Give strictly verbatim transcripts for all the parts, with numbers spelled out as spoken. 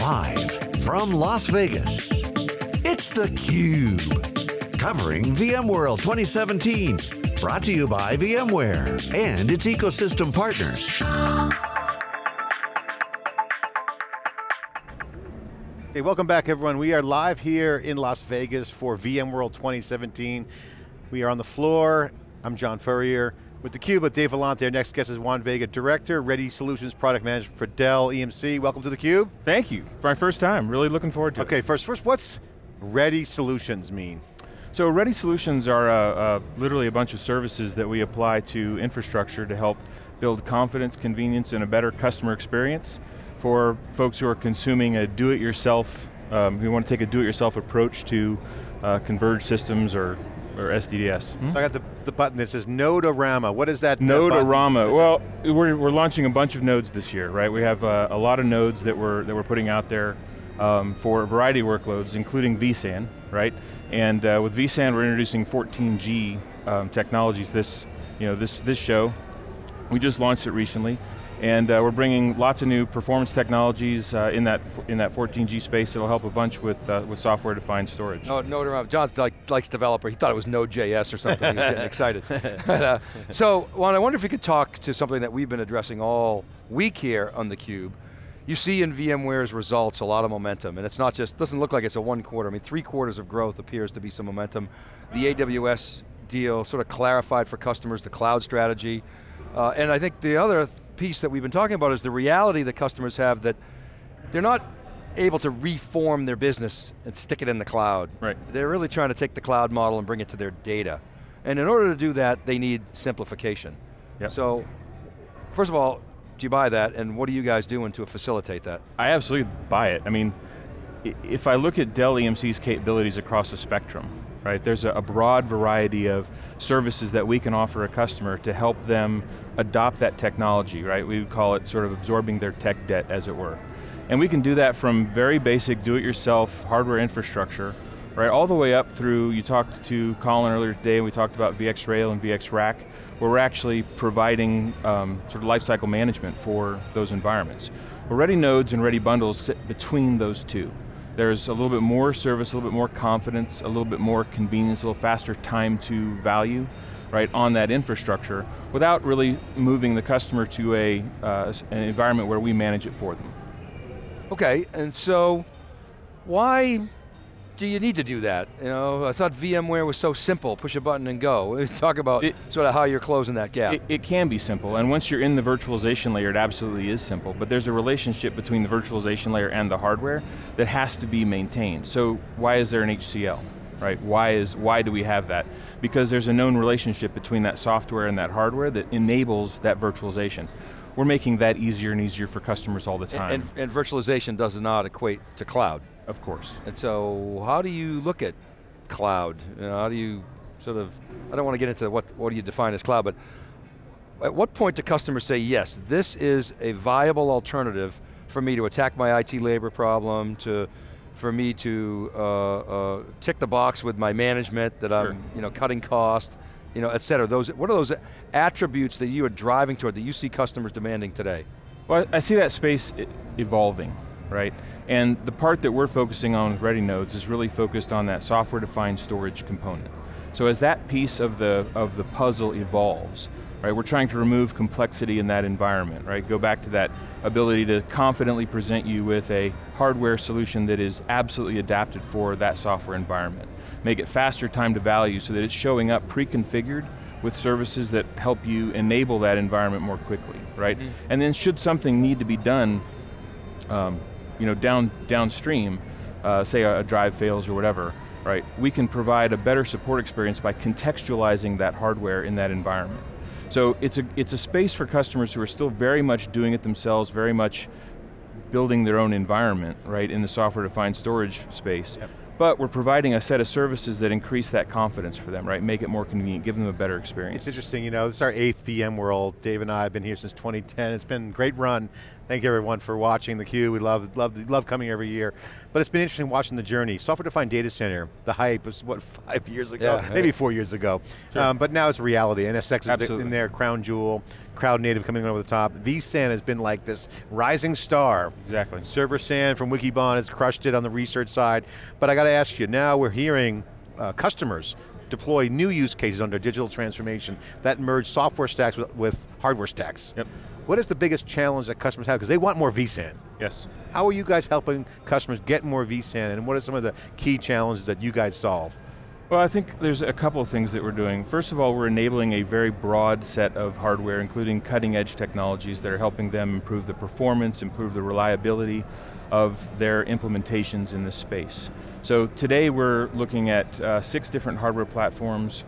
Live from Las Vegas, it's theCUBE, covering VMworld twenty seventeen. Brought to you by VMware and its ecosystem partners. Hey, welcome back everyone. We are live here in Las Vegas for VMworld twenty seventeen. We are on the floor. I'm John Furrier with theCUBE with Dave Vellante. Our next guest is Juan Vega, Director, Ready Solutions Product Management for Dell E M C. Welcome to theCUBE. Thank you, my first time. Really looking forward to okay, it. Okay, first, first, what's Ready Solutions mean? So Ready Solutions are uh, uh, literally a bunch of services that we apply to infrastructure to help build confidence, convenience, and a better customer experience for folks who are consuming a do-it-yourself, um, who want to take a do-it-yourself approach to uh, converged systems or or S D D S. Hmm? So I got the, the button that says Node-a-rama. What is that? Node-a-rama. Well, we're, we're launching a bunch of nodes this year, right? We have uh, a lot of nodes that we're, that we're putting out there um, for a variety of workloads, including vSAN, right? And uh, with vSAN, we're introducing fourteen G um, technologies this, you know, this, this show. We just launched it recently. And uh, we're bringing lots of new performance technologies uh, in that in that fourteen G space. It'll help a bunch with uh, with software-defined storage. No, no, John's like likes developer. He thought it was Node J S or something. He was getting excited. But, uh, so, Juan, I wonder if you could talk to something that we've been addressing all week here on theCUBE. You see in VMware's results a lot of momentum, and it's not just doesn't look like it's a one quarter. I mean, three quarters of growth appears to be some momentum. The A W S deal sort of clarified for customers the cloud strategy, uh, and I think the other. Th piece that we've been talking about is the reality that customers have that they're not able to reform their business and stick it in the cloud. Right. They're really trying to take the cloud model and bring it to their data. And in order to do that, they need simplification. Yep. So, first of all, do you buy that, and what are you guys doing to facilitate that? I absolutely buy it. I mean, if I look at Dell E M C's capabilities across the spectrum, right? There's a broad variety of services that we can offer a customer to help them adopt that technology, right? We would call it sort of absorbing their tech debt, as it were. And we can do that from very basic do-it-yourself hardware infrastructure, right? All the way up through, you talked to Colin earlier today, and we talked about VxRail and VxRack, where we're actually providing um, sort of lifecycle management for those environments. Well, Ready Nodes and Ready Bundles sit between those two. There's a little bit more service, a little bit more confidence, a little bit more convenience, a little faster time to value, right, on that infrastructure, without really moving the customer to a, uh, an environment where we manage it for them. Okay, and so, why do you need to do that? You know, I thought VMware was so simple, push a button and go. Talk about it, sort of how you're closing that gap. It, it can be simple, and once you're in the virtualization layer, it absolutely is simple, but there's a relationship between the virtualization layer and the hardware that has to be maintained. So why is there an H C L, right? Why, is, why do we have that? Because there's a known relationship between that software and that hardware that enables that virtualization. We're making that easier and easier for customers all the time. And, and, and virtualization does not equate to cloud. Of course. And so, how do you look at cloud? You know, how do you sort of, I don't want to get into what, what do you define as cloud, but at what point do customers say, yes, this is a viable alternative for me to attack my I T labor problem, to, for me to uh, uh, tick the box with my management, that sure. I'm you know, cutting costs, you know, et cetera. Those, what are those attributes that you are driving toward, that you see customers demanding today? Well, I see that space evolving. Right? And the part that we're focusing on with Ready Nodes is really focused on that software-defined storage component. So as that piece of the, of the puzzle evolves, right, we're trying to remove complexity in that environment, right? Go back to that ability to confidently present you with a hardware solution that is absolutely adapted for that software environment. Make it faster time to value so that it's showing up pre-configured with services that help you enable that environment more quickly, right? Mm. And then should something need to be done um, you know, down, downstream, uh, say a, a drive fails or whatever, right? We can provide a better support experience by contextualizing that hardware in that environment. So it's a, it's a space for customers who are still very much doing it themselves, very much building their own environment, right, in the software-defined storage space. Yep. But we're providing a set of services that increase that confidence for them, right? Make it more convenient, give them a better experience. It's interesting, you know, this is our eighth VMworld. Dave and I have been here since twenty ten. It's been a great run. Thank you everyone for watching theCUBE. We love, love, love coming every year. But it's been interesting watching the journey. Software-defined data center, the hype was what, five years ago? Yeah, maybe hey. four years ago. Sure. Um, but now it's reality. N S X is Absolutely. in there, crown jewel, cloud native coming over the top. vSAN has been like this rising star. Exactly. ServerSan from Wikibon has crushed it on the research side. But I got to ask you, now we're hearing uh, customers deploy new use cases under digital transformation that merge software stacks with, with hardware stacks. Yep. What is the biggest challenge that customers have? Because they want more vSAN. Yes. How are you guys helping customers get more vSAN, and what are some of the key challenges that you guys solve? Well, I think there's a couple of things that we're doing. First of all, we're enabling a very broad set of hardware, including cutting edge technologies that are helping them improve the performance, improve the reliability of their implementations in this space. So today we're looking at uh, six different hardware platforms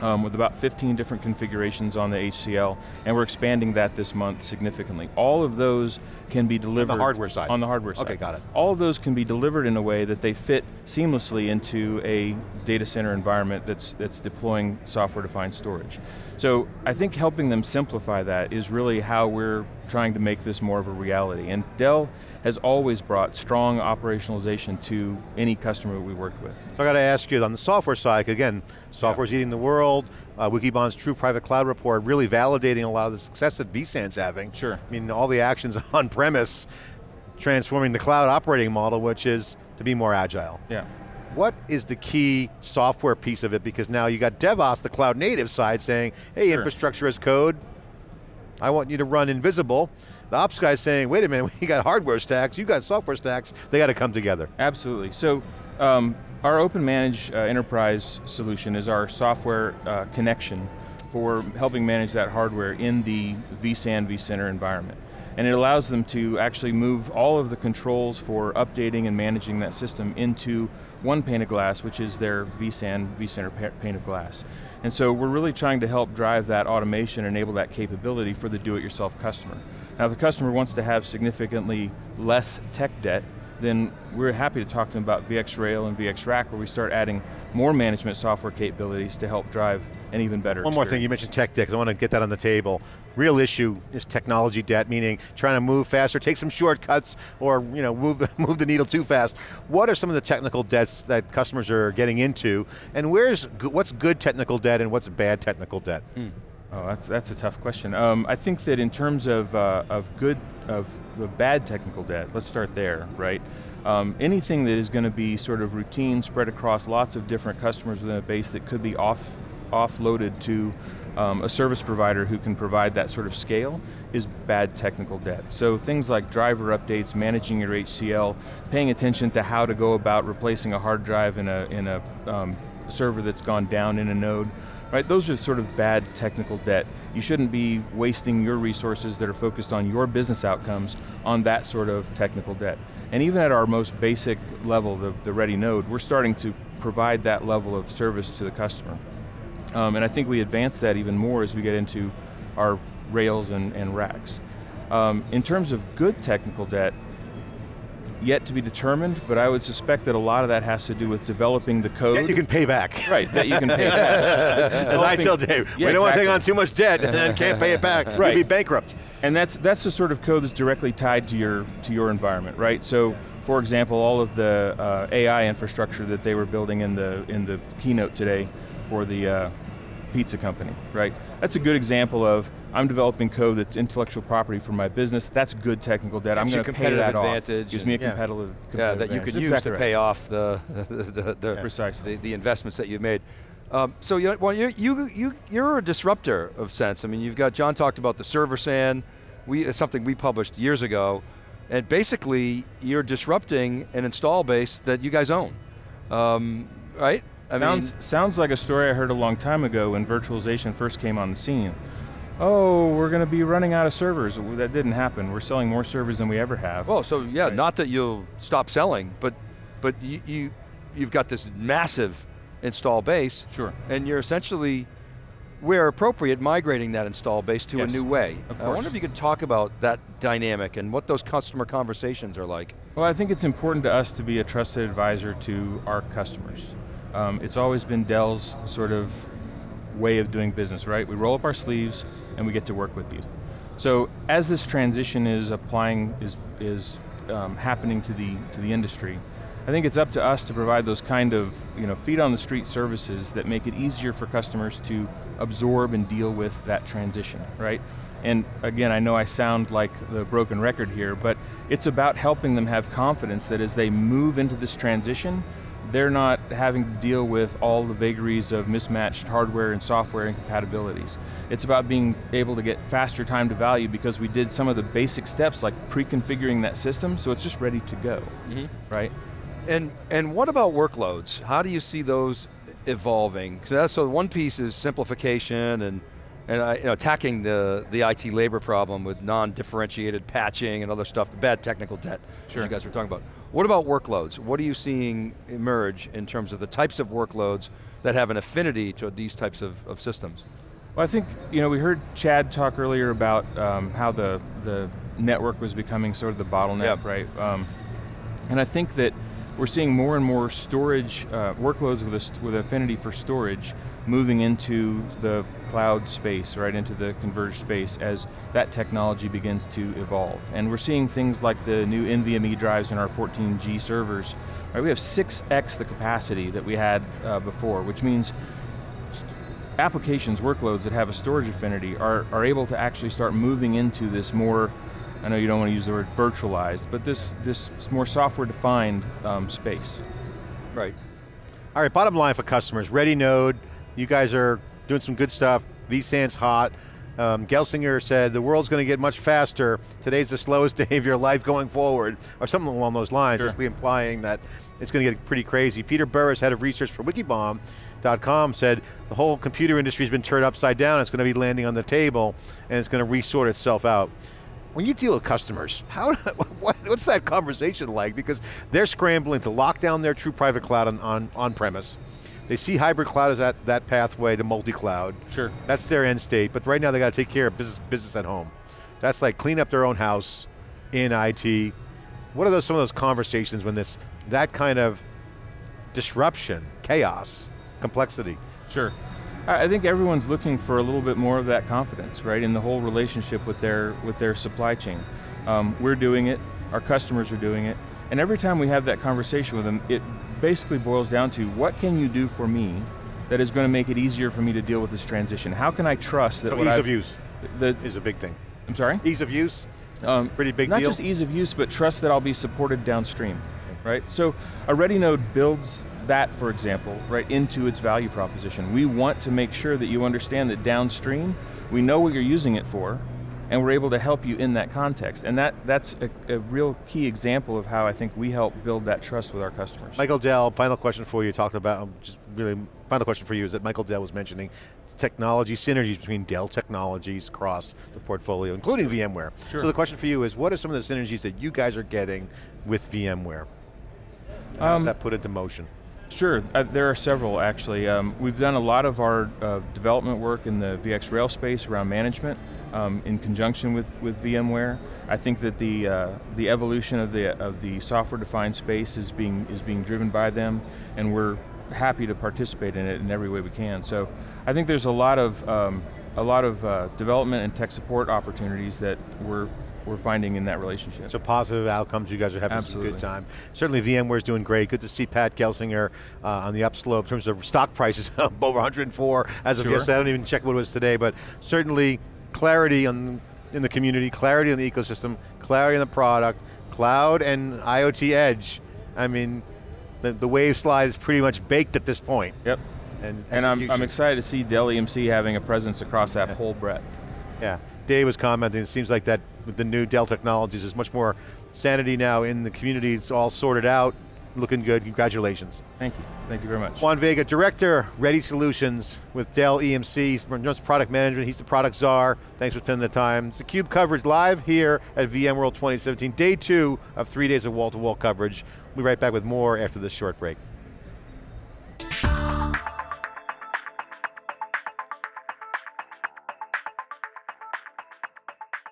um, with about fifteen different configurations on the H C L, and we're expanding that this month significantly. All of those can be delivered- On the hardware side? On the hardware side. Okay, got it. All of those can be delivered in a way that they fit seamlessly into a data center environment that's, that's deploying software-defined storage. So I think helping them simplify that is really how we're trying to make this more of a reality. And Dell has always brought strong operationalization to any customer we worked with. So I got to ask you, on the software side, again, software's yeah. eating the world, uh, Wikibon's True Private Cloud Report really validating a lot of the success that vSAN's having. Sure. I mean, all the actions on-premise, transforming the cloud operating model, which is to be more agile. Yeah. What is the key software piece of it? Because now you got DevOps, the cloud native side, saying, hey, sure. infrastructure as code, I want you to run invisible. The ops guy's saying, wait a minute, we got hardware stacks, you got software stacks, they got to come together. Absolutely, so um, our OpenManage uh, enterprise solution is our software uh, connection for helping manage that hardware in the vSAN vCenter environment. And it allows them to actually move all of the controls for updating and managing that system into one pane of glass, which is their vSAN vCenter pane of glass. And so we're really trying to help drive that automation, enable that capability for the do-it-yourself customer. Now if the customer wants to have significantly less tech debt, then we're happy to talk to them about VxRail and VxRack, where we start adding more management software capabilities to help drive an even better One experience. More thing, you mentioned tech debt, because I want to get that on the table. Real issue is technology debt, meaning trying to move faster, take some shortcuts, or you know, move, move the needle too fast. What are some of the technical debts that customers are getting into, and where's what's good technical debt and what's bad technical debt? Mm. Oh, that's, that's a tough question. Um, I think that in terms of, uh, of good, of, of bad technical debt, let's start there, right? Um, anything that is going to be sort of routine, spread across lots of different customers within a base that could be off, offloaded to um, a service provider who can provide that sort of scale is bad technical debt. So things like driver updates, managing your H C L, paying attention to how to go about replacing a hard drive in a, in a um, server that's gone down in a node, right? Those are sort of bad technical debt. You shouldn't be wasting your resources that are focused on your business outcomes on that sort of technical debt. And even at our most basic level, the, the Ready node, we're starting to provide that level of service to the customer. Um, and I think we advance that even more as we get into our rails and, and racks. Um, in terms of good technical debt, yet to be determined, but I would suspect that a lot of that has to do with developing the code. That you can pay back. Right, that you can pay back. As I tell Dave, yeah, we don't exactly. want to take on too much debt and then can't pay it back, right. You'll be bankrupt. And that's that's the sort of code that's directly tied to your, to your environment, right? So, for example, all of the uh, A I infrastructure that they were building in the, in the keynote today for the uh, pizza company, right? That's a good example of I'm developing code that's intellectual property for my business. That's good technical debt. Gives I'm going to pay that advantage off. Gives me a yeah. competitive, competitive yeah, that advantage. That you could that's use exactly to pay right. off the the, the, yeah. Precisely. the the investments that you've made. Um, so you well, you you you you're a disruptor of sense. I mean, you've got John talked about the ServerSan. We it's something we published years ago, and basically you're disrupting an install base that you guys own, um, right? I sounds mean, sounds like a story I heard a long time ago when virtualization first came on the scene. Oh, we're going to be running out of servers. That didn't happen. We're selling more servers than we ever have. Well, so yeah, right. not that you'll stop selling, but but you, you, you've got this massive install base. Sure. And you're essentially, where appropriate, migrating that install base to yes. a new way. Of course. I wonder if you could talk about that dynamic and what those customer conversations are like. Well, I think it's important to us to be a trusted advisor to our customers. Um, it's always been Dell's sort of way of doing business, right? We roll up our sleeves and we get to work with these. So as this transition is applying, is, is um, happening to the, to the industry, I think it's up to us to provide those kind of you know, feet on the street services that make it easier for customers to absorb and deal with that transition, right? And again, I know I sound like the broken record here, but it's about helping them have confidence that as they move into this transition, they're not having to deal with all the vagaries of mismatched hardware and software incompatibilities. It's about being able to get faster time to value because we did some of the basic steps like pre-configuring that system, so it's just ready to go, mm-hmm. right? And, and what about workloads? How do you see those evolving? So, that's, so one piece is simplification and and uh, you know, attacking the, the I T labor problem with non-differentiated patching and other stuff, the bad technical debt, sure. as you guys were talking about. What about workloads? What are you seeing emerge in terms of the types of workloads that have an affinity to these types of, of systems? Well, I think, you know, we heard Chad talk earlier about um, how the, the network was becoming sort of the bottleneck, yep. right? Um, and I think that we're seeing more and more storage, uh, workloads with, a, with affinity for storage moving into the cloud space, right, into the converged space as that technology begins to evolve. And we're seeing things like the new NVMe drives in our fourteen G servers. Right, we have six X the capacity that we had uh, before, which means applications, workloads that have a storage affinity are, are able to actually start moving into this more, I know you don't want to use the word virtualized, but this, this more software-defined um, space. Right. All right, bottom line for customers, Ready Node, you guys are doing some good stuff, vSAN's hot, um, Gelsinger said the world's going to get much faster, today's the slowest day of your life going forward, or something along those lines, sure. just implying that it's going to get pretty crazy. Peter Burris, head of research for Wikibomb dot com said, the whole computer industry's been turned upside down, it's going to be landing on the table, and it's going to resort itself out. When you deal with customers, how, what, what's that conversation like? Because they're scrambling to lock down their true private cloud on, on, on premise. They see hybrid cloud as that, that pathway to multi-cloud. Sure. That's their end state, but right now they got to take care of business, business at home. That's like clean up their own house in I T. What are those, some of those conversations when this, that kind of disruption, chaos, complexity? Sure. I think everyone's looking for a little bit more of that confidence, right, in the whole relationship with their, with their supply chain. Um, we're doing it, our customers are doing it, and every time we have that conversation with them, it basically boils down to, what can you do for me that is going to make it easier for me to deal with this transition? How can I trust that so what ease I've, of use the, is a big thing. I'm sorry? Ease of use, um, pretty big not deal. Not just ease of use, but trust that I'll be supported downstream, okay. right? So a Ready Node builds that, for example, right into its value proposition. We want to make sure that you understand that downstream, we know what you're using it for, and we're able to help you in that context. And that, that's a, a real key example of how I think we help build that trust with our customers. Michael Dell, final question for you, talked about, just really, final question for you is that Michael Dell was mentioning technology synergies between Dell technologies across the portfolio, including VMware. Sure. So the question for you is, what are some of the synergies that you guys are getting with VMware? Um, How does that put into motion? Sure, uh, there are several actually. Um, we've done a lot of our uh, development work in the VxRail space around management um, in conjunction with, with VMware. I think that the, uh, the evolution of the, of the software-defined space is being, is being driven by them, and we're happy to participate in it in every way we can. So I think there's a lot of, um, a lot of uh, development and tech support opportunities that we're we're finding in that relationship. So positive outcomes, you guys are having Absolutely. Some good time. Certainly VMware's doing great. Good to see Pat Gelsinger uh, on the upslope in terms of stock prices up over one hundred and four as of sure. yesterday. I don't even check what it was today, but certainly clarity on, in the community, clarity on the ecosystem, clarity on the product, cloud and IoT edge. I mean, the, the wave slide is pretty much baked at this point. Yep. And, and I'm, I'm excited to see Dell E M C having a presence across that yeah. whole breadth. Yeah, Dave was commenting, it seems like that with the new Dell technologies, there's much more sanity now in the community, it's all sorted out, looking good, congratulations. Thank you, thank you very much. Juan Vega, Director, Ready Solutions with Dell E M C, he's runs product management, he's the product czar, thanks for spending the time. It's theCUBE coverage live here at VMworld twenty seventeen, day two of three days of wall-to-wall coverage. We'll be right back with more after this short break.